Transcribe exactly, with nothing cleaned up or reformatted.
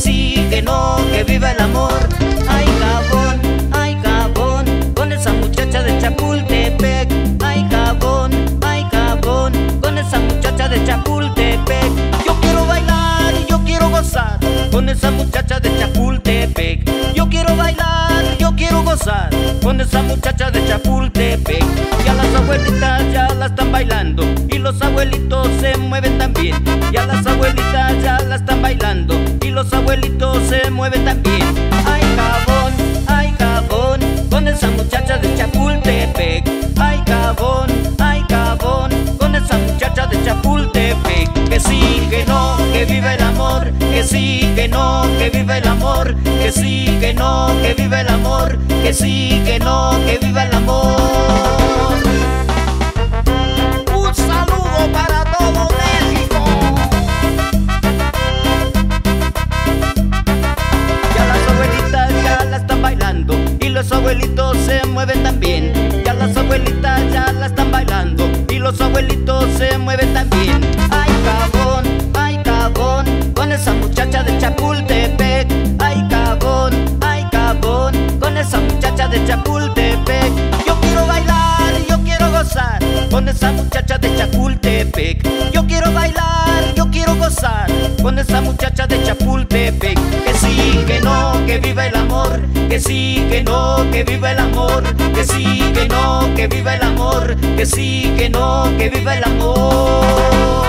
que sí, que no, que viva el amor. Ay, cabón, ay, cabón, con esa muchacha de Chapultepec. Ay, cabón, ay, cabón, con esa muchacha de Chapultepec. Yo quiero bailar y yo quiero gozar con esa muchacha de Chapultepec. Yo quiero bailar, yo quiero gozar con esa muchacha de Chapultepec. Ya las abuelitas ya la están bailando y los abuelitos se mueven también. Ya las abuelitas ya la están bailando y los abuelitos se mueven también. Ay, cabón, ay, cabón, con esa muchacha de Chapultepec. Ay, cabón, ay, cabón, con esa muchacha de Chapultepec. Que sí, que no, que viva el amor. Que sí, que no, que viva el amor. Que sí, que no, que viva el amor. Que sí, que no, que viva el amor. Un saludo para todo México. Ya las abuelitas ya la están bailando y los abuelitos se mueven también. Ya las abuelitas ya la están bailando y los abuelitos se mueven también. Ay, cabón, ay, cabón, con esa muchacha de Chapultepec. Ay, cabón, ay, cabón, con esa muchacha de Chapultepec. Yo quiero bailar, yo quiero gozar con esa muchacha de Chapultepec. Yo quiero bailar, yo quiero gozar con esa muchacha de Chapultepec. Que sí, que no, que viva el amor. Que sí, que no, que viva el amor. Que sí, que no, que viva el amor. Que sí, que no, que viva el amor.